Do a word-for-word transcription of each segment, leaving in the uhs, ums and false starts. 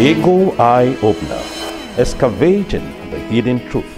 Eagle Eye Opener, excavating the hidden truth.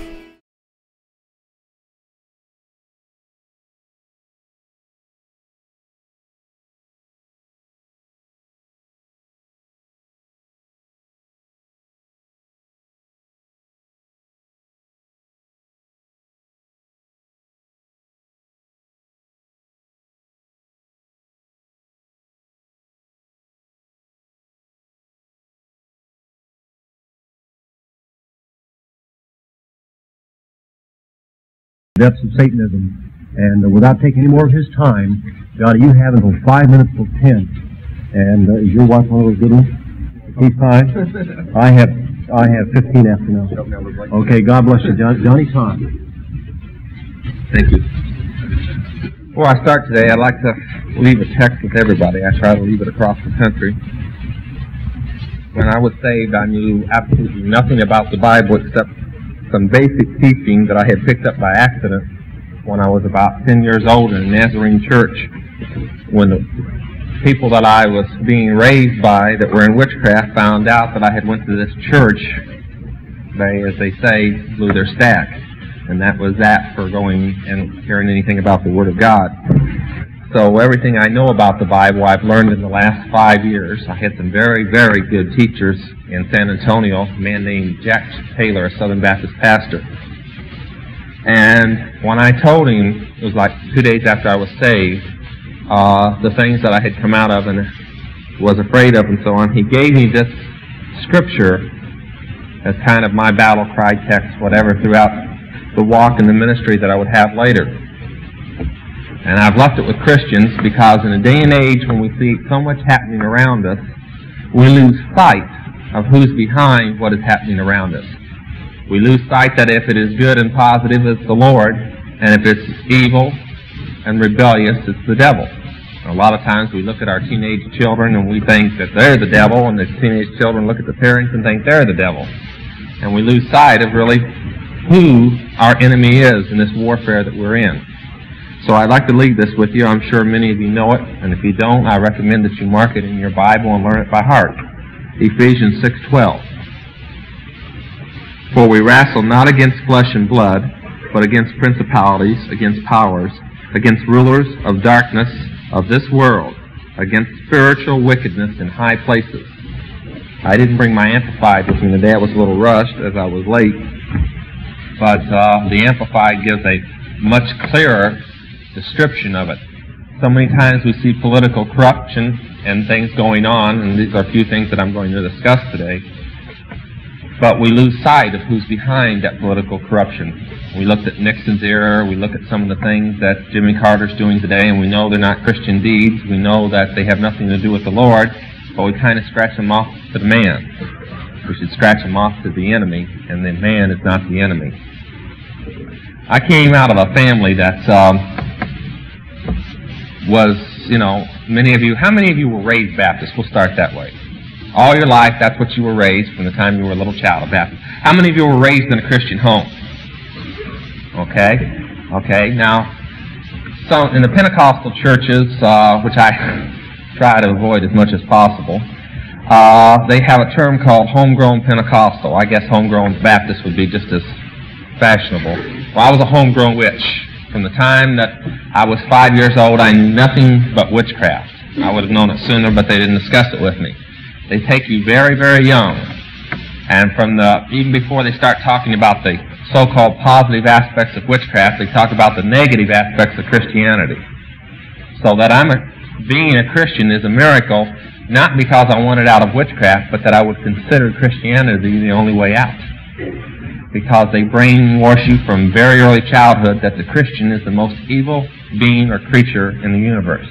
Depths of Satanism, and uh, without taking any more of his time, Johnny, you have until five minutes till ten. And uh, is your wife one of those good ones? He's fine. I have, I have fifteen after now. Okay, God bless you, John, Johnny Todd. Thank you. Before I start today, I'd like to leave a text with everybody. I try to leave it across the country. When I was saved, I knew absolutely nothing about the Bible except some basic teaching that I had picked up by accident when I was about ten years old in a Nazarene church, when the people that I was being raised by that were in witchcraft found out that I had went to this church. They, as they say, blew their stack, and that was that for going and hearing anything about the Word of God. So everything I know about the Bible I've learned in the last five years. I had some very, very good teachers in San Antonio, a man named Jack Taylor, a Southern Baptist pastor. And when I told him, it was like two days after I was saved, uh, the things that I had come out of and was afraid of and so on, he gave me this scripture as kind of my battle cry text, whatever, throughout the walk and the ministry that I would have later. And I've left it with Christians because in a day and age when we see so much happening around us, we lose sight of who's behind what is happening around us. We lose sight that if it is good and positive, it's the Lord, and if it's evil and rebellious, it's the devil. And a lot of times we look at our teenage children and we think that they're the devil, and the teenage children look at the parents and think they're the devil. And we lose sight of really who our enemy is in this warfare that we're in. So I'd like to leave this with you. I'm sure many of you know it, and if you don't, I recommend that you mark it in your Bible and learn it by heart. Ephesians six twelve. For we wrestle not against flesh and blood, but against principalities, against powers, against rulers of darkness of this world, against spiritual wickedness in high places. I didn't bring my Amplified with me today. I was a little rushed as I was late, but uh, the Amplified gives a much clearer description of it. So many times we see political corruption and things going on, and these are a few things that I'm going to discuss today, but we lose sight of who's behind that political corruption. We looked at Nixon's era, we look at some of the things that Jimmy Carter's doing today, and we know they're not Christian deeds, we know that they have nothing to do with the Lord, but we kind of scratch them off to the man. We should scratch them off to the enemy, and then man is not the enemy. I came out of a family that's um, was, you know, many of you, how many of you were raised Baptist? We'll start that way. All your life, that's what you were raised from the time you were a little child, a Baptist. How many of you were raised in a Christian home? Okay, okay. Now, so in the Pentecostal churches, uh, which I try to avoid as much as possible, uh, they have a term called homegrown Pentecostal. I guess homegrown Baptist would be just as fashionable. Well, I was a homegrown witch. From the time that I was five years old, I knew nothing but witchcraft. I would have known it sooner, but they didn't discuss it with me. They take you very, very young. And from the, even before they start talking about the so-called positive aspects of witchcraft, they talk about the negative aspects of Christianity. So that I'm a, being a Christian is a miracle, not because I wanted out of witchcraft, but that I would consider Christianity the only way out. Because they brainwash you from very early childhood that the Christian is the most evil being or creature in the universe.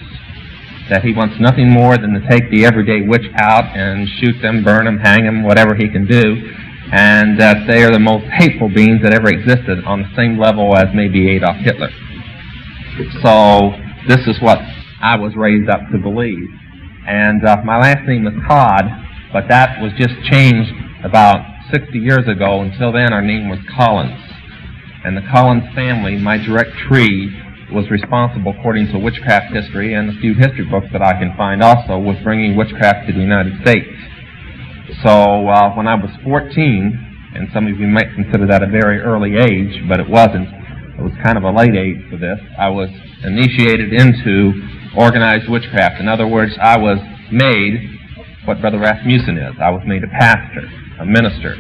That he wants nothing more than to take the everyday witch out and shoot them, burn them, hang them, whatever he can do, and that they are the most hateful beings that ever existed on the same level as maybe Adolf Hitler. So this is what I was raised up to believe. And uh, my last name is Todd, but that was just changed about sixty years ago. Until then, our name was Collins. And the Collins family, my direct tree, was responsible, according to witchcraft history and a few history books that I can find also, with bringing witchcraft to the United States. So uh, when I was fourteen, and some of you might consider that a very early age, but it wasn't. It was kind of a late age for this. I was initiated into organized witchcraft. In other words, I was made what Brother Rasmussen is. I was made a pastor, a minister.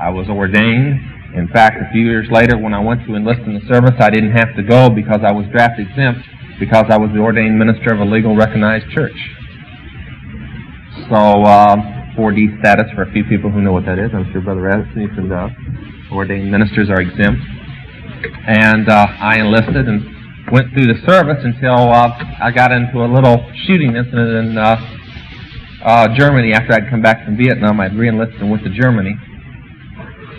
I was ordained. In fact, a few years later, when I went to enlist in the service, I didn't have to go because I was draft exempt because I was the ordained minister of a legal recognized church. So, uh, four D status for a few people who know what that is. I'm sure Brother Rasmussen does. Ordained ministers are exempt. And uh, I enlisted and went through the service until uh, I got into a little shooting incident in uh, uh, Germany. After I'd come back from Vietnam, I'd re-enlisted and went to Germany.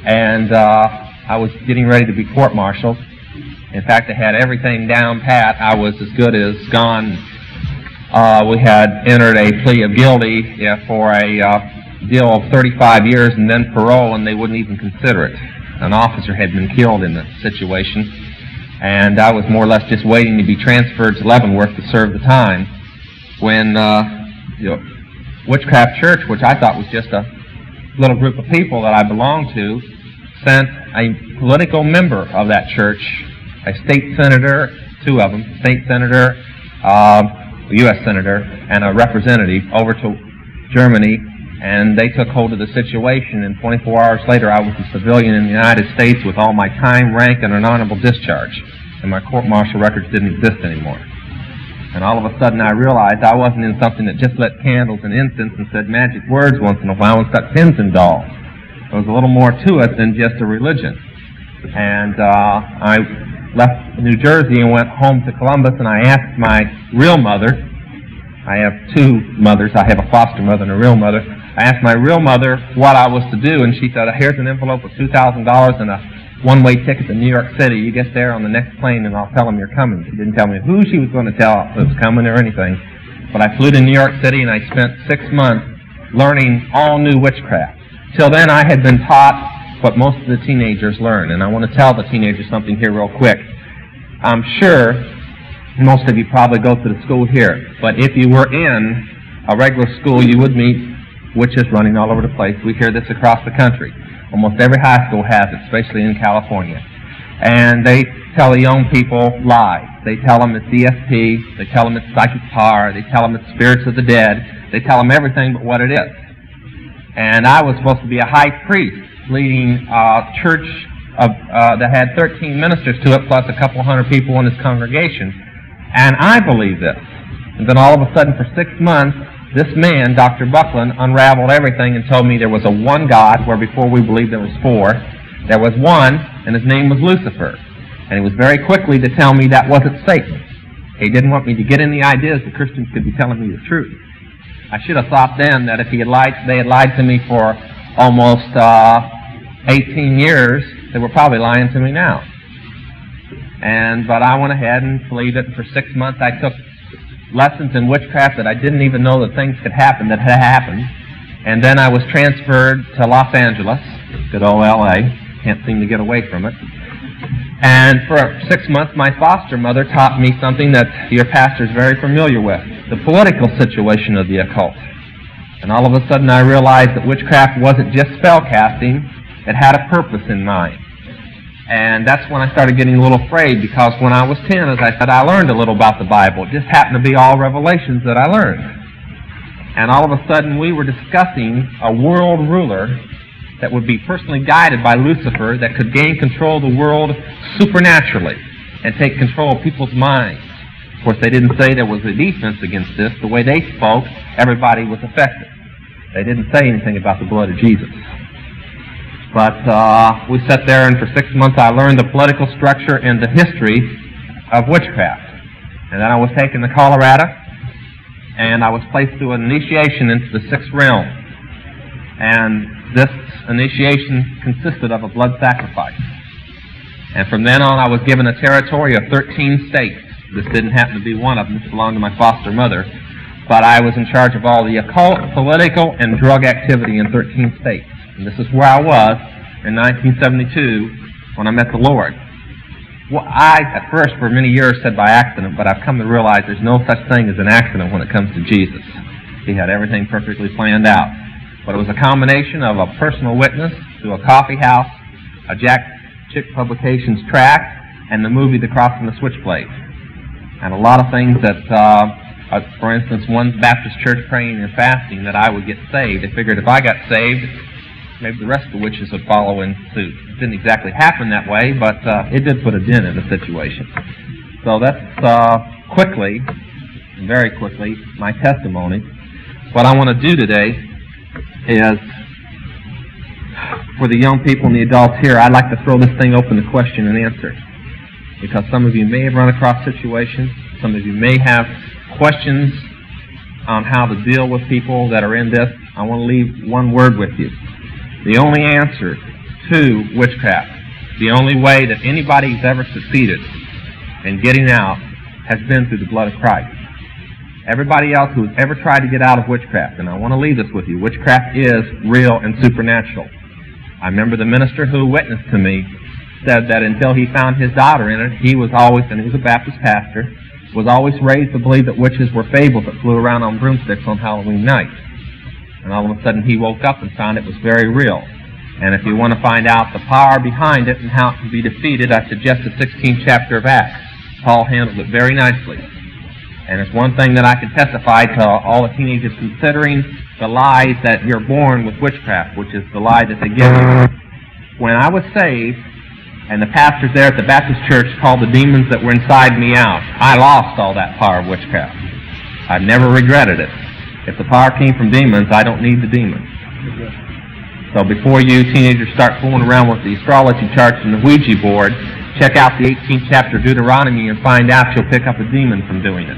And uh, I was getting ready to be court-martialed. In fact, I had everything down pat. I was as good as gone. Uh, we had entered a plea of guilty yeah, for a uh, deal of thirty-five years and then parole, and they wouldn't even consider it. An officer had been killed in the situation, and I was more or less just waiting to be transferred to Leavenworth to serve the time when uh, you know, Witchcraft Church, which I thought was just a little group of people that I belonged to, sent a political member of that church, a state senator, two of them, state senator, uh, U S senator and a representative over to Germany, and they took hold of the situation, and twenty-four hours later I was a civilian in the United States with all my time, rank, and an honorable discharge, and my court-martial records didn't exist anymore. And all of a sudden I realized I wasn't in something that just lit candles and incense and said magic words once in a while and stuck pins in dolls. There was a little more to it than just a religion. And uh, I left New Jersey and went home to Columbus, and I asked my real mother, I have two mothers, I have a foster mother and a real mother, I asked my real mother what I was to do, and she said, here's an envelope with two thousand dollars and a one-way ticket to New York City. You get there on the next plane and I'll tell them you're coming. She didn't tell me who she was going to tell if it was coming or anything, but I flew to New York City and I spent six months learning all new witchcraft. Till then I had been taught what most of the teenagers learn, and I want to tell the teenagers something here real quick. I'm sure most of you probably go to the school here, but if you were in a regular school, you would meet witches running all over the place. We hear this across the country. Almost every high school has it, especially in California. And they tell the young people lies. They tell them it's E S P, they tell them it's psychic power, they tell them it's spirits of the dead, they tell them everything but what it is. And I was supposed to be a high priest, leading a church of, uh, that had thirteen ministers to it, plus a couple hundred people in his congregation. And I believed this. And then all of a sudden, for six months, this man, Doctor Buckland, unraveled everything and told me there was a one God, where before we believed there was four. There was one, and his name was Lucifer. And he was very quickly to tell me that wasn't Satan. He didn't want me to get any ideas that Christians could be telling me the truth. I should have thought then that if he had lied, they had lied to me for almost uh, eighteen years, they were probably lying to me now. And but I went ahead and believed it. For six months I took lessons in witchcraft that I didn't even know that things could happen that had happened. And then I was transferred to Los Angeles, good old L A, can't seem to get away from it. And for six months my foster mother taught me something that your pastor is very familiar with, the political situation of the occult. And all of a sudden I realized that witchcraft wasn't just spell casting. It had a purpose in mind. And that's when I started getting a little afraid, because when I was ten, as I said, I learned a little about the Bible. It just happened to be all revelations that I learned. And all of a sudden we were discussing a world ruler that would be personally guided by Lucifer, that could gain control of the world supernaturally and take control of people's minds. Of course, they didn't say there was a defense against this. The way they spoke, everybody was affected. They didn't say anything about the blood of Jesus. But uh, we sat there, and for six months I learned the political structure and the history of witchcraft. And then I was taken to Colorado, and I was placed through an initiation into the sixth realm. And this initiation consisted of a blood sacrifice. And from then on I was given a territory of thirteen states. This didn't happen to be one of them. This belonged to my foster mother. But I was in charge of all the occult, political, and drug activity in thirteen states. And this is where I was in nineteen seventy-two when I met the Lord. Well, I, at first, for many years, said by accident, but I've come to realize there's no such thing as an accident when it comes to Jesus. He had everything perfectly planned out. But it was a combination of a personal witness to a coffee house, a Jack Chick Publications tract, and the movie The Cross and the Switchblade. And a lot of things that, uh, uh, for instance, one Baptist church praying and fasting that I would get saved. They figured if I got saved, maybe the rest of the witches would follow in suit. It didn't exactly happen that way, but uh, it did put a dent in the situation. So that's uh, quickly, very quickly, my testimony. What I want to do today is, for the young people and the adults here, I'd like to throw this thing open to question and answer. Because some of you may have run across situations, some of you may have questions on how to deal with people that are in this. I want to leave one word with you. The only answer to witchcraft, the only way that anybody's ever succeeded in getting out, has been through the blood of Christ. Everybody else who's ever tried to get out of witchcraft, and I want to leave this with you, witchcraft is real and supernatural. I remember the minister who witnessed to me said that until he found his daughter in it, he was always, and he was a Baptist pastor, was always raised to believe that witches were fables that flew around on broomsticks on Halloween night. And all of a sudden he woke up and found it was very real. And if you want to find out the power behind it and how it can be defeated, I suggest the sixteenth chapter of Acts. Paul handled it very nicely. And it's one thing that I can testify to all the teenagers considering the lies that you're born with witchcraft, which is the lie that they give you. When I was saved, and the pastors there at the Baptist church called the demons that were inside me out, I lost all that power of witchcraft. I've never regretted it. If the power came from demons, I don't need the demons. So before you teenagers start fooling around with the astrology charts and the Ouija board, check out the eighteenth chapter of Deuteronomy and find out you'll pick up a demon from doing it.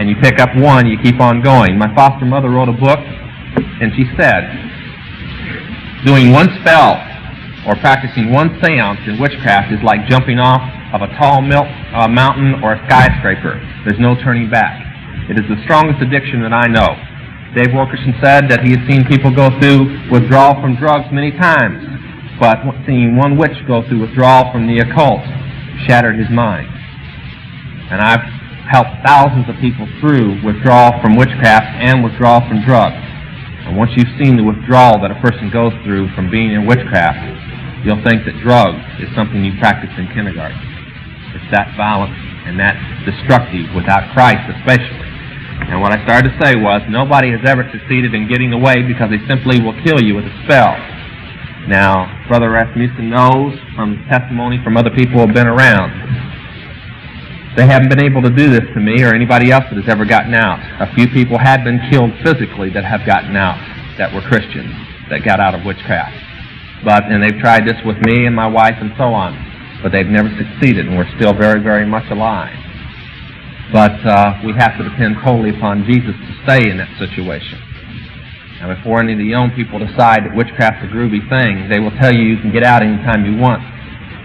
And you pick up one, you keep on going. My foster mother wrote a book, and she said, doing one spell or practicing one seance in witchcraft is like jumping off of a tall milk, uh, mountain or a skyscraper. There's no turning back. It is the strongest addiction that I know. Dave Wilkerson said that he has seen people go through withdrawal from drugs many times, but seeing one witch go through withdrawal from the occult shattered his mind. And I've helped thousands of people through withdrawal from witchcraft and withdrawal from drugs. And once you've seen the withdrawal that a person goes through from being in witchcraft, you'll think that drugs is something you practice in kindergarten. It's that violent and that destructive without Christ especially. And what I started to say was, nobody has ever succeeded in getting away because they simply will kill you with a spell. Now, Brother Rasmussen knows from testimony from other people who have been around, they haven't been able to do this to me or anybody else that has ever gotten out. A few people had been killed physically that have gotten out, that were Christians, that got out of witchcraft. But, and they've tried this with me and my wife and so on, but they've never succeeded, and we're still very, very much alive. But uh, we have to depend wholly upon Jesus to stay in that situation. Now, before any of the young people decide that witchcraft's a groovy thing, they will tell you you can get out any time you want.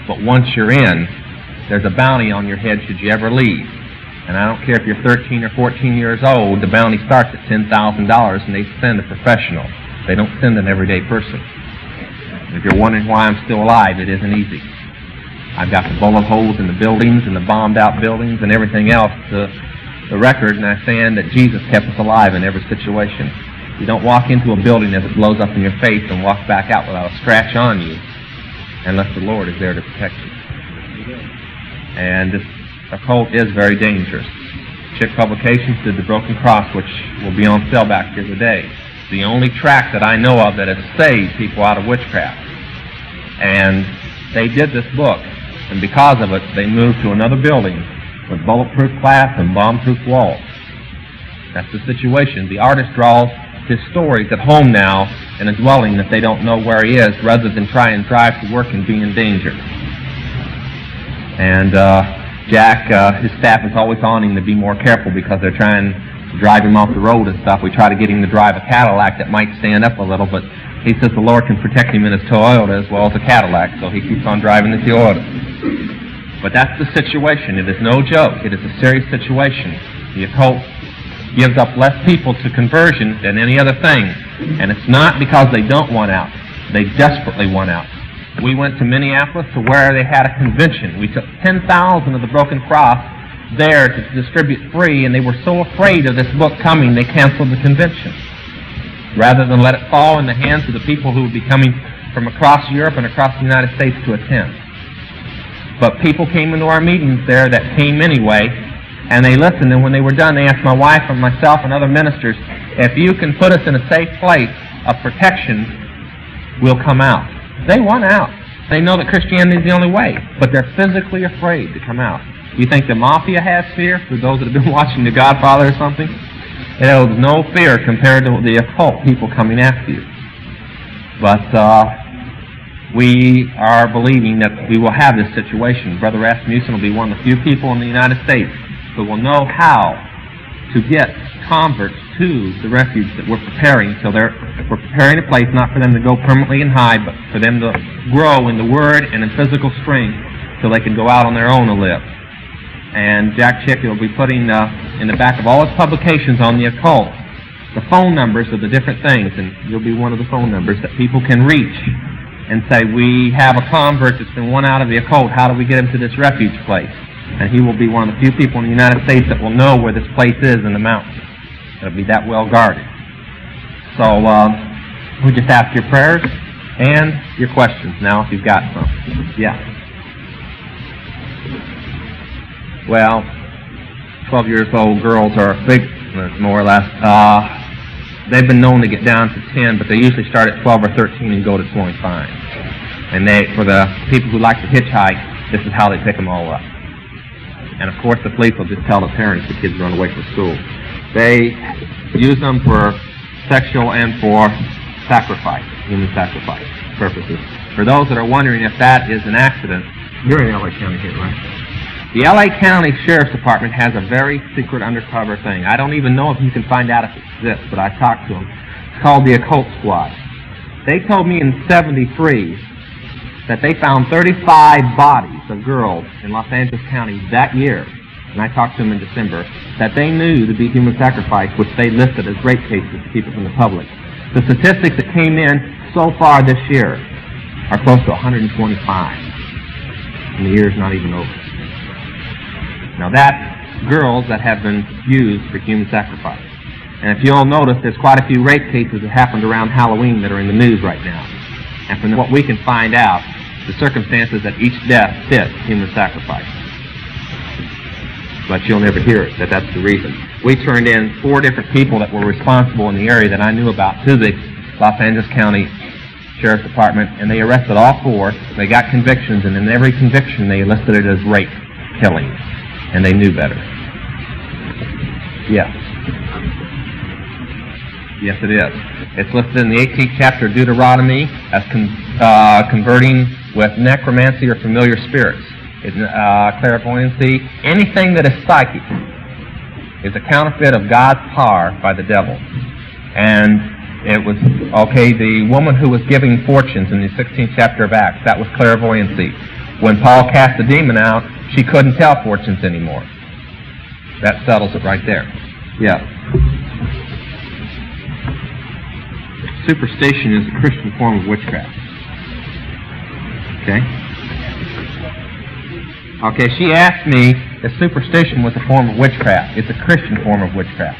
But once you're in, there's a bounty on your head should you ever leave. And I don't care if you're thirteen or fourteen years old, the bounty starts at ten thousand dollars, and they send a professional. They don't send an everyday person. If you're wondering why I'm still alive, it isn't easy. I've got the bullet holes in the buildings and the bombed-out buildings and everything else to the record, and I stand that Jesus kept us alive in every situation. You don't walk into a building as it blows up in your face and walk back out without a scratch on you unless the Lord is there to protect you. And this occult is very dangerous. Chick Publications did the Broken Cross, which will be on sale back here today. The only tract that I know of that has saved people out of witchcraft. And they did this book, and because of it, they moved to another building with bulletproof glass and bombproof walls. That's the situation. The artist draws his stories at home now in a dwelling that they don't know where he is, rather than try and drive to work and be in danger. And uh, Jack, uh, his staff is always on him to be more careful because they're trying drive him off the road and stuff. We try to get him to drive a Cadillac that might stand up a little, but he says the Lord can protect him in his Toyota as well as a Cadillac, so he keeps on driving the Toyota. But that's the situation. It is no joke. It is a serious situation. The occult gives up less people to conversion than any other thing, and it's not because they don't want out. They desperately want out. We went to Minneapolis to where they had a convention. We took ten thousand of the Broken Cross there to distribute free, and they were so afraid of this book coming they canceled the convention. rather than let it fall in the hands of the people who would be coming from across Europe and across the United States to attend. But people came into our meetings there that came anyway, and they listened, and when they were done, they asked my wife and myself and other ministers, if you can put us in a safe place of protection, we'll come out. They want out. They know that Christianity is the only way, but they're physically afraid to come out. You think the mafia has fear? For those that have been watching The Godfather or something, there's no fear compared to the occult people coming after you. But uh, we are believing that we will have this situation. Brother Rasmussen will be one of the few people in the United States who will know how to get converts to the refuge that we're preparing. So they're, we're preparing a place not for them to go permanently and hide, but for them to grow in the Word and in physical strength so they can go out on their own and live. And Jack Chick will be putting uh, in the back of all his publications on the occult the phone numbers of the different things, and you'll be one of the phone numbers that people can reach and say, we have a convert that's been won out of the occult, how do we get him to this refuge place? And he will be one of the few people in the United States that will know where this place is in the mountains. It'll be that well guarded. So uh, we just ask your prayers and your questions now if you've got some. Yeah. Well, twelve years old girls are big, more or less. Uh, they've been known to get down to ten, but they usually start at twelve or thirteen and go to twenty-five. And they, for the people who like to hitchhike, this is how they pick them all up. And of course the police will just tell the parents the kids run away from school. They use them for sexual and for sacrifice, human sacrifice purposes. For those that are wondering if that is an accident, you're in L A County here, right? The L A County Sheriff's Department has a very secret undercover thing. I don't even know if you can find out if it exists, but I talked to them. It's called the Occult Squad. They told me in seventy-three that they found thirty-five bodies of girls in Los Angeles County that year, and I talked to them in December, that they knew to be human sacrifice, which they listed as rape cases to keep it from the public. The statistics that came in so far this year are close to one hundred twenty-five, and the year's not even over. Now that's girls that have been used for human sacrifice. And if you'll notice, there's quite a few rape cases that happened around Halloween that are in the news right now. And from what we can find out, the circumstances that each death fits human sacrifice. But you'll never hear it, that that's the reason. We turned in four different people that were responsible in the area that I knew about to the Los Angeles County Sheriff's Department, and they arrested all four. They got convictions, and in every conviction they listed it as rape, killing, and they knew better. Yes. Yes, it is. It's listed in the eighteenth chapter of Deuteronomy as con uh, converting with necromancy or familiar spirits. It, uh, clairvoyancy, anything that is psychic is a counterfeit of God's power by the devil. And it was, okay, the woman who was giving fortunes in the sixteenth chapter of Acts, that was clairvoyancy. When Paul cast the demon out, she couldn't tell fortunes anymore. That settles it right there. Yeah. Superstition is a Christian form of witchcraft. Okay? Okay, she asked me if superstition was a form of witchcraft. It's a Christian form of witchcraft.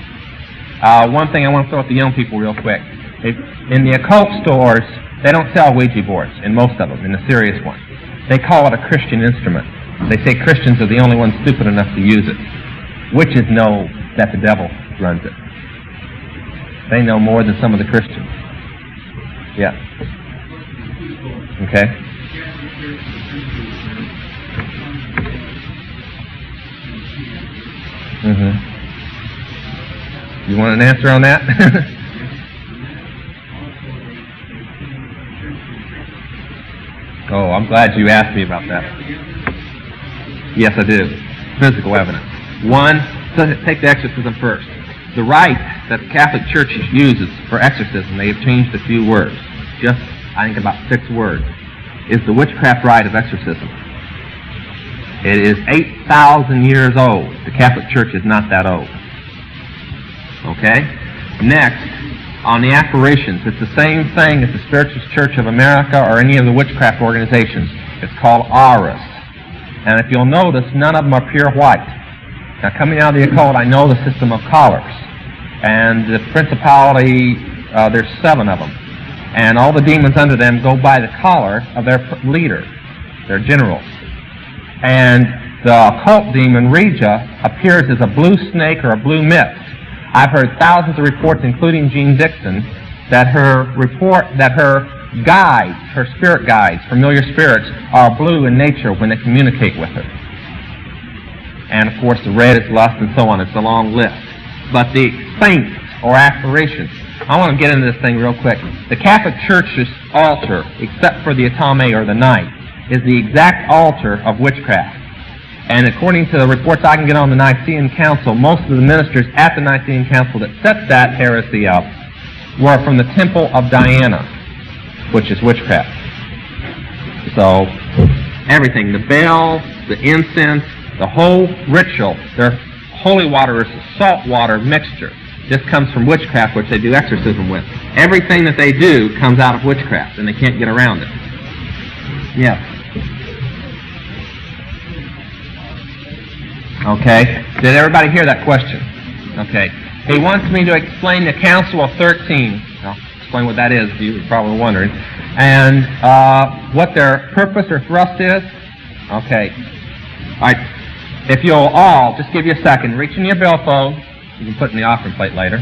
Uh, one thing I want to throw at the young people real quick. If, in the occult stores, they don't sell Ouija boards, in most of them, in the serious ones. They call it a Christian instrument. They say Christians are the only ones stupid enough to use it. Witches know that the devil runs it. They know more than some of the Christians. Yeah. Okay. Mm-hmm. You want an answer on that? Oh, I'm glad you asked me about that. Yes, I do. Physical evidence. One, take the exorcism first. The rite that the Catholic Church uses for exorcism, they have changed a few words, just I think about six words, is the witchcraft rite of exorcism. It is eight thousand years old. The Catholic Church is not that old. Okay? Next, on the apparitions, it's the same thing as the Spiritualist Church of America or any of the witchcraft organizations. It's called auras. And if you'll notice, none of them are pure white. Now, coming out of the occult, I know the system of collars, and the principality uh, there's seven of them. And all the demons under them go by the collar of their leader, their generals. And the occult demon, Ouija, appears as a blue snake or a blue mist. I've heard thousands of reports, including Jean Dixon, that her report, that her guides, her spirit guides, familiar spirits, are blue in nature when they communicate with her. And, of course, the red is lust and so on. It's a long list. But the saints or apparitions, I want to get into this thing real quick. The Catholic Church's altar, except for the atame or the night, is the exact altar of witchcraft. And according to the reports I can get on the Nicene Council, most of the ministers at the Nicene Council that set that heresy up were from the Temple of Diana, which is witchcraft. So, everything, the bells, the incense, the whole ritual, their holy water is a salt water mixture. This comes from witchcraft, which they do exorcism with. Everything that they do comes out of witchcraft, and they can't get around it. Yeah. Okay. Did everybody hear that question? Okay. He wants me to explain the Council of thirteen. I'll explain what that is, you're probably wondering. And uh, what their purpose or thrust is. Okay. All right. If you'll all, just give you a second, reach in your billfold. You can put in the offering plate later.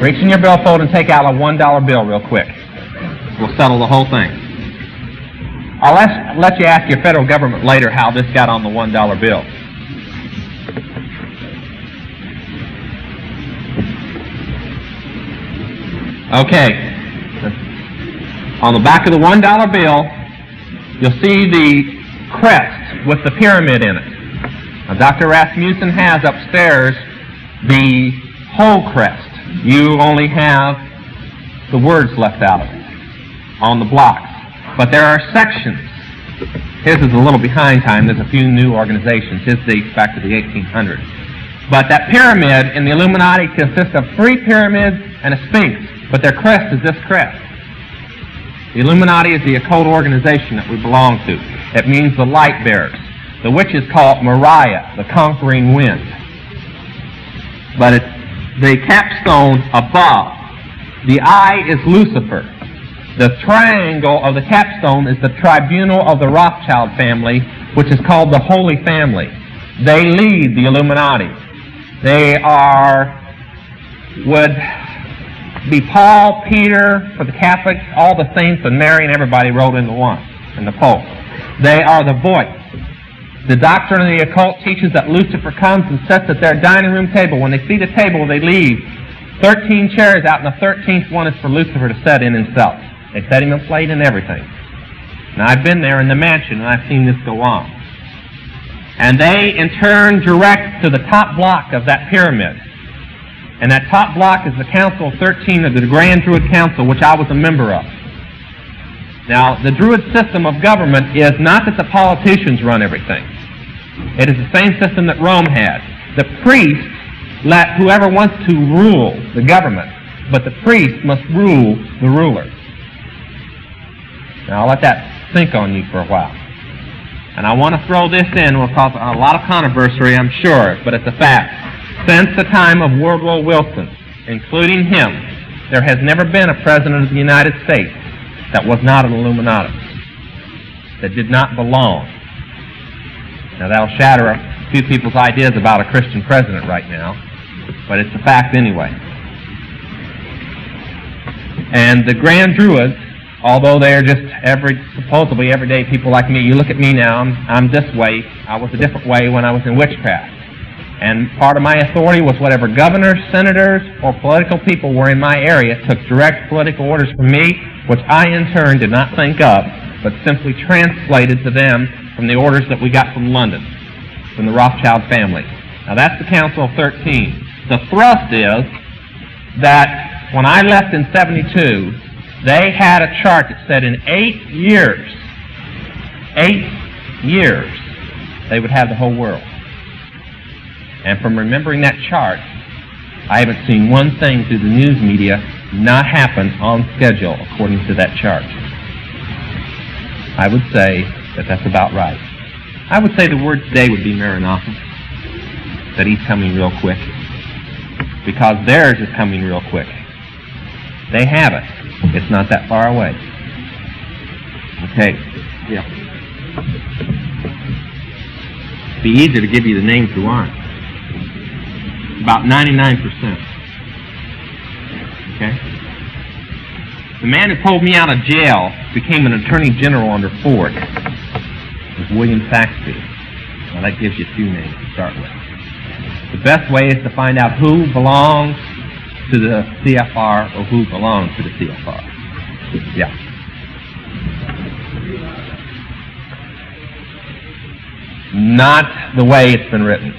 Reach in your billfold and take out a one dollar bill real quick. We'll settle the whole thing. I'll ask, let you ask your federal government later how this got on the one dollar bill. Okay. On the back of the one dollar bill, you'll see the crest with the pyramid in it. Now, Doctor Rasmussen has upstairs the whole crest. You only have the words left out of it on the blocks. But there are sections. His is a little behind time. There's a few new organizations. His dates back to the eighteen hundreds. But that pyramid in the Illuminati consists of three pyramids and a sphinx, but their crest is this crest. The Illuminati is the occult organization that we belong to. It means the light bearers. The witch is called Moriah, the conquering wind. But it's the capstone above. The eye is Lucifer. The triangle of the capstone is the tribunal of the Rothschild family, which is called the Holy Family. They lead the Illuminati. They are, would be Paul, Peter, for the Catholics, all the saints, and Mary, and everybody rolled into one, and the Pope. They are the voice. The doctrine of the occult teaches that Lucifer comes and sits at their dining room table. When they see the table, they leave thirteen chairs out, and the thirteenth one is for Lucifer to set in himself. They set him a plate and everything. Now, I've been there in the mansion, and I've seen this go on. And they, in turn, direct to the top block of that pyramid. And that top block is the Council of thirteen of the Grand Druid Council, which I was a member of. Now, the Druid system of government is not that the politicians run everything. It is the same system that Rome had. The priests let whoever wants to rule the government, but the priest must rule the ruler. Now, I'll let that sink on you for a while. And I want to throw this in. It will cause a lot of controversy, I'm sure, but it's a fact. Since the time of Woodrow Wilson, including him, there has never been a president of the United States that was not an Illuminati, that did not belong. Now, that'll shatter a few people's ideas about a Christian president right now, but it's a fact anyway. And the Grand Druids, although they're just every, supposedly everyday people like me, you look at me now, I'm, I'm this way, I was a different way when I was in witchcraft. And part of my authority was whatever governors, senators, or political people were in my area took direct political orders from me, which I in turn did not think up, but simply translated to them from the orders that we got from London, from the Rothschild family. Now, that's the Council of thirteen. The thrust is that when I left in seventy-two, they had a chart that said in eight years, eight years, they would have the whole world. And from remembering that chart, I haven't seen one thing through the news media not happen on schedule according to that chart. I would say that that's about right. I would say the word today would be Maranatha, that he's coming real quick, because theirs is coming real quick. They have it. It's not that far away. Okay. Yeah. It'd be easier to give you the names you want. About ninety-nine percent. Okay? The man who pulled me out of jail became an attorney general under Ford. It was William Saxby. Well, that gives you two names to start with. The best way is to find out who belongs to the C F R or who belongs to the C F R. Yeah. Not the way it's been written.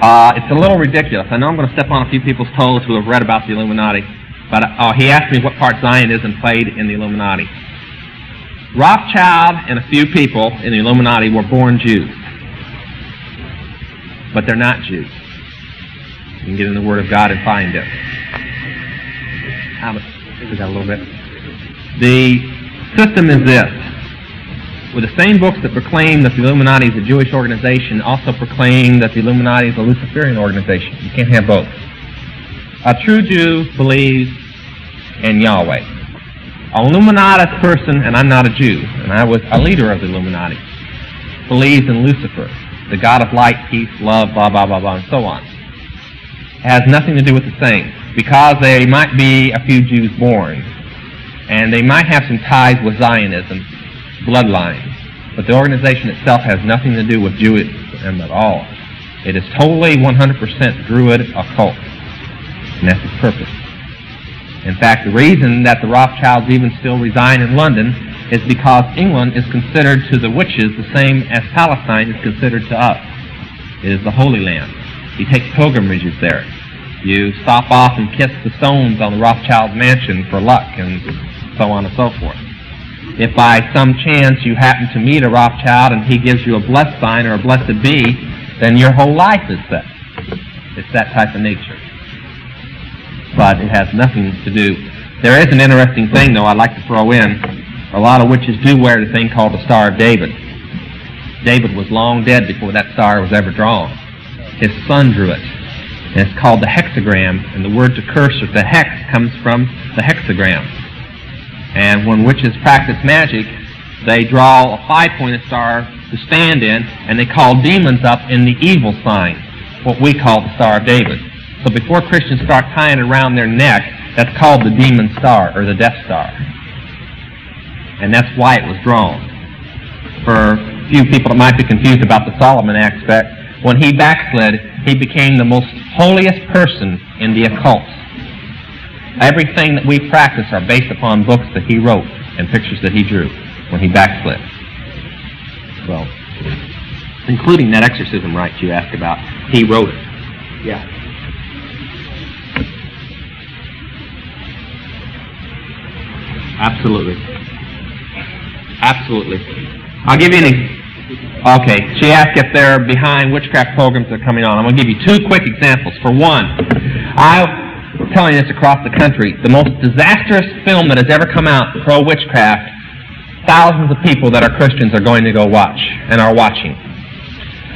Uh, it's a little ridiculous. I know I'm going to step on a few people's toes who have read about the Illuminati, but uh, he asked me what part Zionism played in the Illuminati. Rothschild and a few people in the Illuminati were born Jews, but they're not Jews. You can get in the Word of God and find it. Is that a little bit? The system is this. With the same books that proclaim that the Illuminati is a Jewish organization also proclaim that the Illuminati is a Luciferian organization. You can't have both. A true Jew believes in Yahweh. A Illuminatus person, and I'm not a Jew, and I was a leader of the Illuminati, believes in Lucifer, the God of light, peace, love, blah, blah, blah, blah, and so on. It has nothing to do with the saints, because there might be a few Jews born, and they might have some ties with Zionism, bloodlines, but the organization itself has nothing to do with Judaism at all. It is totally one hundred percent Druid occult, and that's its purpose. In fact, the reason that the Rothschilds even still reside in London is because England is considered to the witches the same as Palestine is considered to us. It is the Holy Land. You take pilgrimages there. You stop off and kiss the stones on the Rothschild mansion for luck and so on and so forth. If by some chance you happen to meet a Rothschild and he gives you a blessed sign or a blessed bee, then your whole life is set. It's that type of nature. But it has nothing to do. There is an interesting thing, though, I'd like to throw in. A lot of witches do wear the thing called the Star of David. David was long dead before that star was ever drawn. His son drew it. And it's called the hexagram, and the word to curse or to hex comes from the hexagram. And when witches practice magic, they draw a five-pointed star to stand in, and they call demons up in the evil sign, what we call the Star of David. So before Christians start tying it around their neck, that's called the demon star, or the death star. And that's why it was drawn. For a few people that might be confused about the Solomon aspect, when he backslid, he became the most holiest person in the occult. Everything that we practice are based upon books that he wrote and pictures that he drew when he backslid. Well, including that exorcism rite you asked about, he wrote it. Yeah. Absolutely. Absolutely. I'll give you any... Okay, she asked if they're behind witchcraft programs that are coming on. I'm going to give you two quick examples. For one, I... I'm telling this across the country, the most disastrous film that has ever come out pro-witchcraft, thousands of people that are Christians are going to go watch and are watching.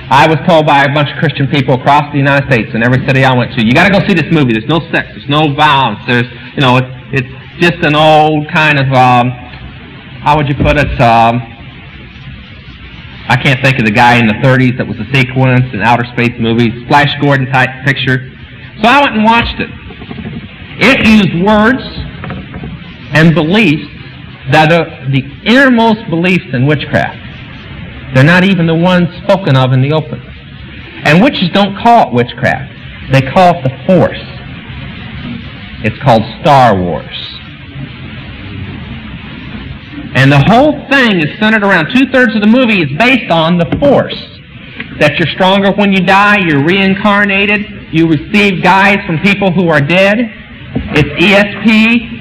I was told by a bunch of Christian people across the United States in every city I went to, you got to go see this movie. There's no sex. There's no violence. There's, you know, it's, it's just an old kind of, um, how would you put it, um, I can't think of the guy in the thirties that was a sequence in outer space movies, Flash Gordon type picture. So I went and watched it. It used words and beliefs that are the innermost beliefs in witchcraft. They're not even the ones spoken of in the open. And witches don't call it witchcraft. They call it the Force. It's called Star Wars. And the whole thing is centered around two-thirds of the movie is based on the Force. That you're stronger when you die, you're reincarnated, you receive guides from people who are dead. It's E S P,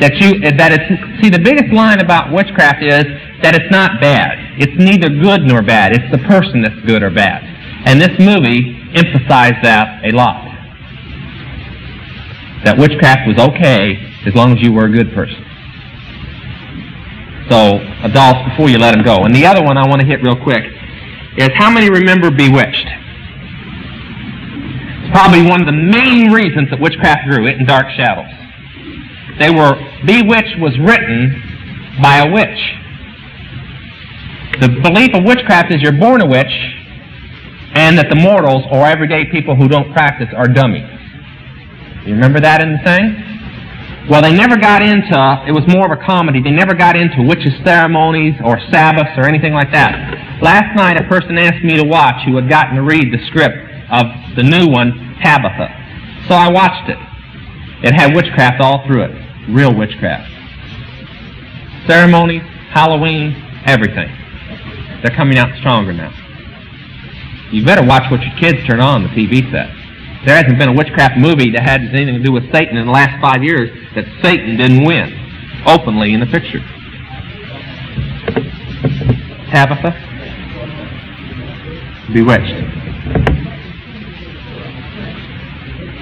that you, that it's, see, the biggest line about witchcraft is that it's not bad. It's neither good nor bad. It's the person that's good or bad. And this movie emphasized that a lot. That witchcraft was okay as long as you were a good person. So, adults, before you let them go. And the other one I want to hit real quick is how many remember Bewitched? Probably one of the main reasons that witchcraft grew, it and Dark Shadows. They were, Bewitched was written by a witch. The belief of witchcraft is you're born a witch and that the mortals or everyday people who don't practice are dummies. You remember that in the thing? Well, they never got into, it was more of a comedy, they never got into witches' ceremonies or Sabbaths or anything like that. Last night a person asked me to watch who had gotten to read the script of the new one, Tabitha. So I watched it. It had witchcraft all through it. Real witchcraft. Ceremonies, Halloween, everything. They're coming out stronger now. You better watch what your kids turn on the T V set. There hasn't been a witchcraft movie that had anything to do with Satan in the last five years that Satan didn't win openly in the picture. Tabitha? Bewitched.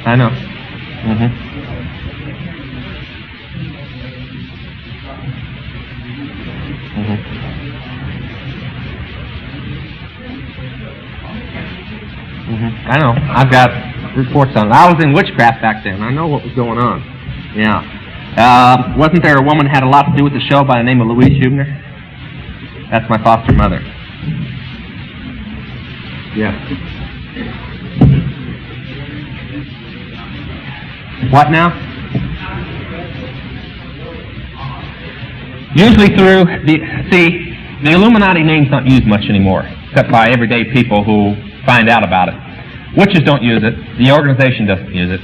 I know. Mm-hmm. Mm-hmm. I know. I've got reports on it. I was in witchcraft back then. I know what was going on. Yeah. Uh, wasn't there a woman had a lot to do with the show by the name of Louise Hubner? That's my foster mother. Yeah. What now? Usually through the... See, the Illuminati name's not used much anymore, except by everyday people who find out about it. Witches don't use it. The organization doesn't use it.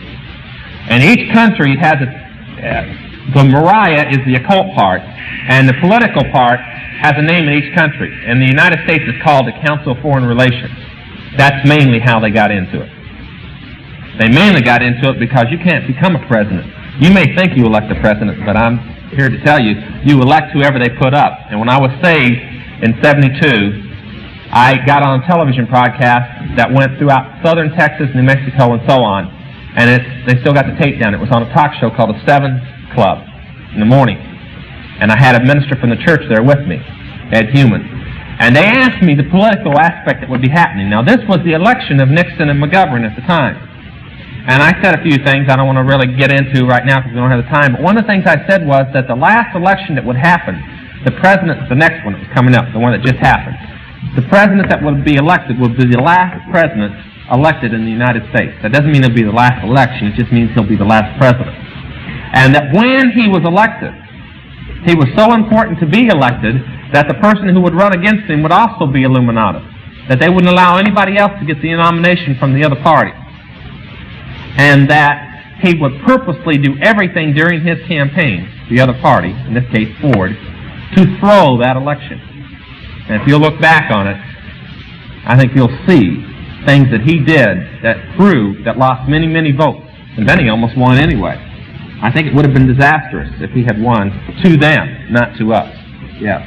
And each country has its... Uh, the Mariah is the occult part, and the political part has a name in each country. And the United States is called the Council of Foreign Relations. That's mainly how they got into it. They mainly got into it because you can't become a president. You may think you elect a president, but I'm here to tell you, you elect whoever they put up. And when I was saved in seventy-two, I got on a television broadcast that went throughout southern Texas, New Mexico, and so on. And it, they still got the tape down. It was on a talk show called the Seven Club in the morning. And I had a minister from the church there with me, Ed Human. And they asked me the political aspect that would be happening. Now, this was the election of Nixon and McGovern at the time. And I said a few things I don't want to really get into right now because we don't have the time. But one of the things I said was that the last election that would happen, the president, the next one that was coming up, the one that just happened, the president that would be elected will be the last president elected in the United States. That doesn't mean it'll be the last election. It just means he'll be the last president. And that when he was elected, he was so important to be elected that the person who would run against him would also be Illuminati. That they wouldn't allow anybody else to get the nomination from the other party. And that he would purposely do everything during his campaign, the other party, in this case Ford, to throw that election. And if you look back on it, I think you'll see things that he did that proved that lost many, many votes. And then he almost won anyway. I think it would have been disastrous if he had won to them, not to us. Yeah.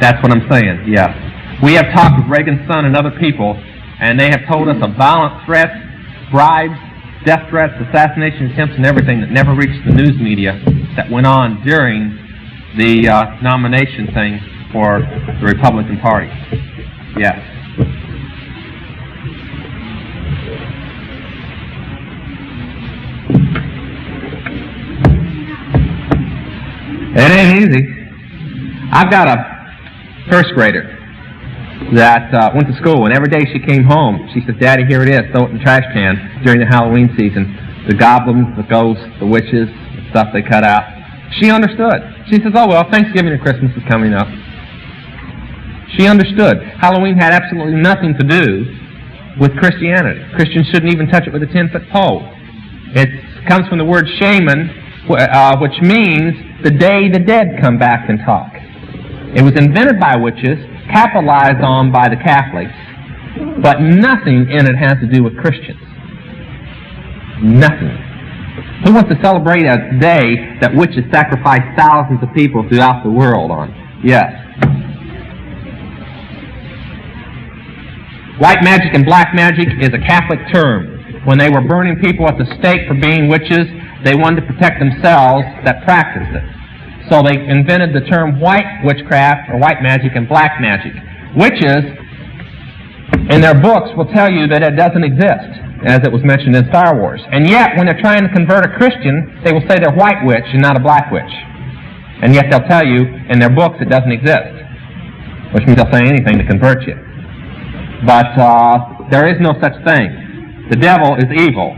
That's what I'm saying, yeah. We have talked with Reagan's son and other people, and they have told us of violent threats, bribes, death threats, assassination attempts, and everything that never reached the news media that went on during the uh, nomination thing for the Republican Party. Yes. It ain't easy. I've got a first grader that uh, went to school, and every day she came home, she said, "Daddy, here it is, throw it in the trash can." During the Halloween season, the goblins, the ghosts, the witches, the stuff they cut out. She understood. She says, "Oh, well, Thanksgiving and Christmas is coming up." She understood. Halloween had absolutely nothing to do with Christianity. Christians shouldn't even touch it with a ten-foot pole. It comes from the word shaman, uh, which means the day the dead come back and talk. It was invented by witches, capitalized on by the Catholics, but nothing in it has to do with Christians. Nothing. Who wants to celebrate a day that witches sacrifice thousands of people throughout the world on? Yes. White magic and black magic is a Catholic term. When they were burning people at the stake for being witches, they wanted to protect themselves that practiced it. So they invented the term white witchcraft, or white magic, and black magic. Witches and their books will tell you that it doesn't exist, as it was mentioned in Star Wars. And yet, when they're trying to convert a Christian, they will say they're a white witch and not a black witch. And yet they'll tell you in their books it doesn't exist, which means they'll say anything to convert you. But uh, there is no such thing. The devil is evil,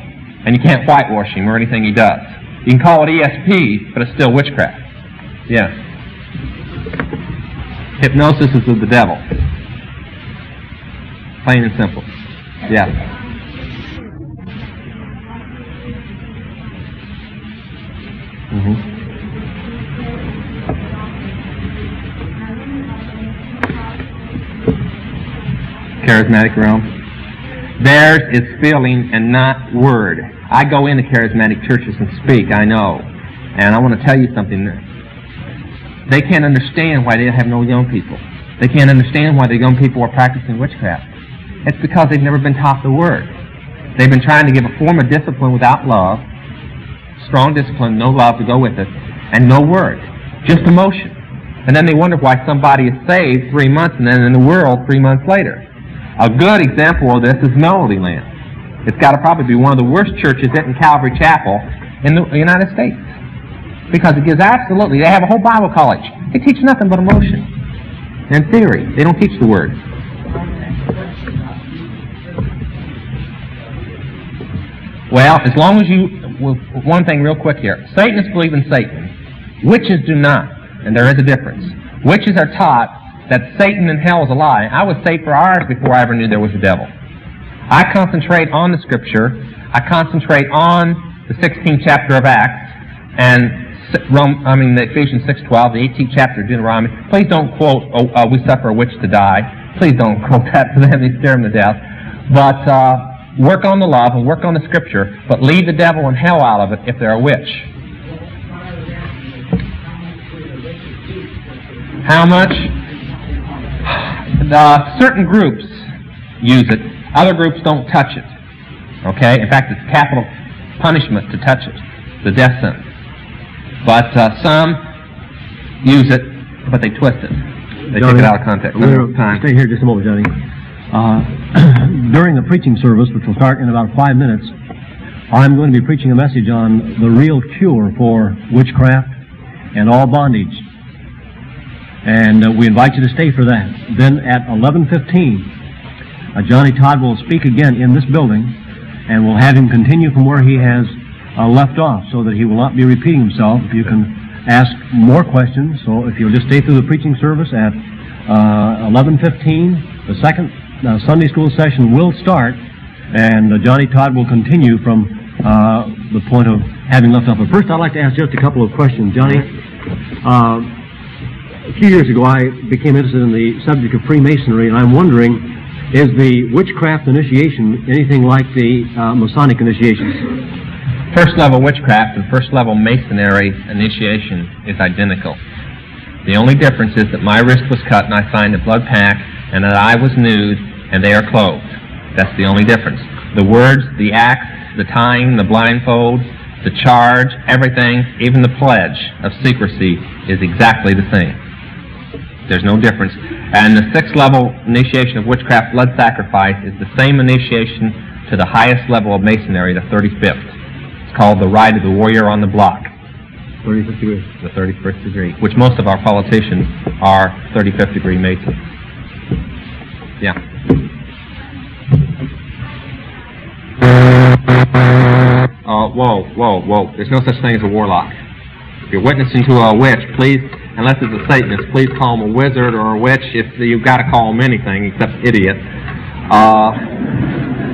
and you can't whitewash him or anything he does. You can call it E S P, but it's still witchcraft. Yeah. Hypnosis is of the devil. Plain and simple. Yeah. Mm-hmm. Charismatic realm. Theirs is feeling and not word. I go into charismatic churches and speak, I know. And I want to tell you something. They can't understand why they have no young people. They can't understand why the young people are practicing witchcraft. It's because they've never been taught the word. They've been trying to give a form of discipline without love, strong discipline, no love to go with it, and no word, just emotion. And then they wonder why somebody is saved three months and then in the world three months later. A good example of this is Melody Land. It's got to probably be one of the worst churches in Calvary Chapel in the United States, because it gives absolutely, they have a whole Bible college. They teach nothing but emotion and theory. They don't teach the Word. Well, as long as you, well, one thing real quick here. Satanists believe in Satan. Witches do not, and there is a difference. Witches are taught that Satan and hell is a lie. I was saved for hours before I ever knew there was a devil. I concentrate on the Scripture. I concentrate on the sixteenth chapter of Acts and Rome, I mean the Ephesians six twelve, the eighteenth chapter of Deuteronomy. Please don't quote, oh, uh, we suffer a witch to die. Please don't quote that to them. They stare them to death. But uh, work on the love and work on the Scripture, but leave the devil and hell out of it if they're a witch. How much? Uh, certain groups use it. Other groups don't touch it. Okay? In fact, it's capital punishment to touch it, the death sentence. But uh, some use it, but they twist it. They Johnny, take it out of context. Little, time. Stay here just a moment, Johnny. Uh, during the preaching service, which will start in about five minutes, I'm going to be preaching a message on the real cure for witchcraft and all bondage. And uh, we invite you to stay for that. Then at eleven fifteen, uh, Johnny Todd will speak again in this building, and we'll have him continue from where he has uh, left off so that he will not be repeating himself. You can ask more questions, so if you'll just stay through the preaching service at uh, eleven fifteen, the second uh, Sunday school session will start, and uh, Johnny Todd will continue from uh, the point of having left off. But first, I'd like to ask just a couple of questions. Johnny, uh, a few years ago, I became interested in the subject of Freemasonry, and I'm wondering, is the witchcraft initiation anything like the uh, Masonic initiation? First level witchcraft and first level Masonry initiation is identical. The only difference is that my wrist was cut and I signed a blood pact, and that I was nude and they are clothed. That's the only difference. The words, the acts, the tying, the blindfold, the charge, everything, even the pledge of secrecy is exactly the same. There's no difference. And the sixth level initiation of witchcraft blood sacrifice is the same initiation to the highest level of Masonry, the thirty-fifth. It's called the Rite of the Warrior on the Block. thirty-fifth degree. The thirty-first degree, which most of our politicians are thirty-fifth degree Masons. Yeah. Uh, whoa, whoa, whoa. There's no such thing as a warlock. If you're witnessing to a witch, please, unless it's a Satanist, please call him a wizard or a witch. If you've got to call him anything except idiot. Uh,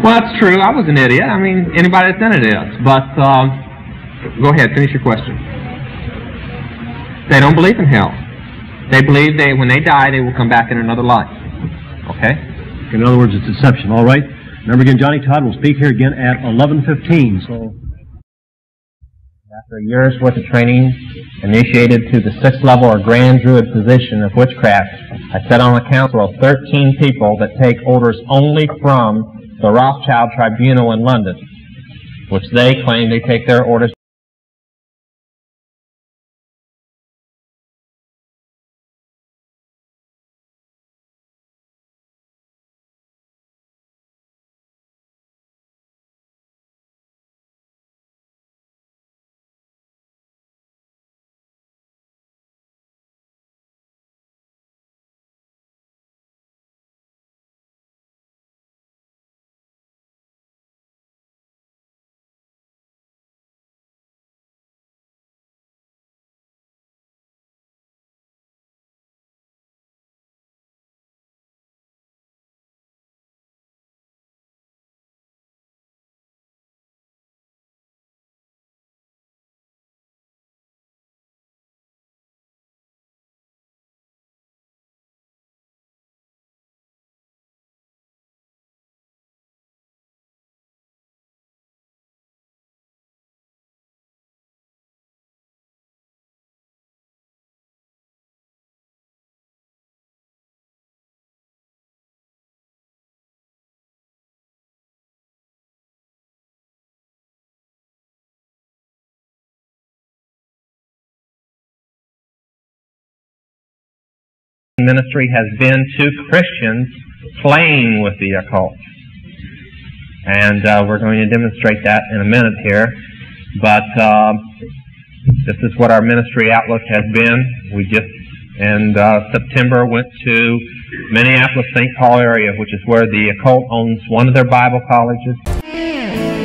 well, that's true. I was an idiot. I mean, anybody that's in it is. But uh, go ahead, finish your question. They don't believe in hell. They believe they, when they die, they will come back in another life. Okay? In other words, it's deception. All right. Remember again, Johnny Todd will speak here again at eleven fifteen. So. After a year's worth of training, initiated to the sixth level or Grand Druid position of witchcraft, I sat on a council of thirteen people that take orders only from the Rothschild Tribunal in London, which they claim they take their orders. ministry has been to Christians playing with the occult. And uh, we're going to demonstrate that in a minute here. But uh, this is what our ministry outlook has been. We just, in uh, September, went to Minneapolis, Saint Paul area, which is where the occult owns one of their Bible colleges.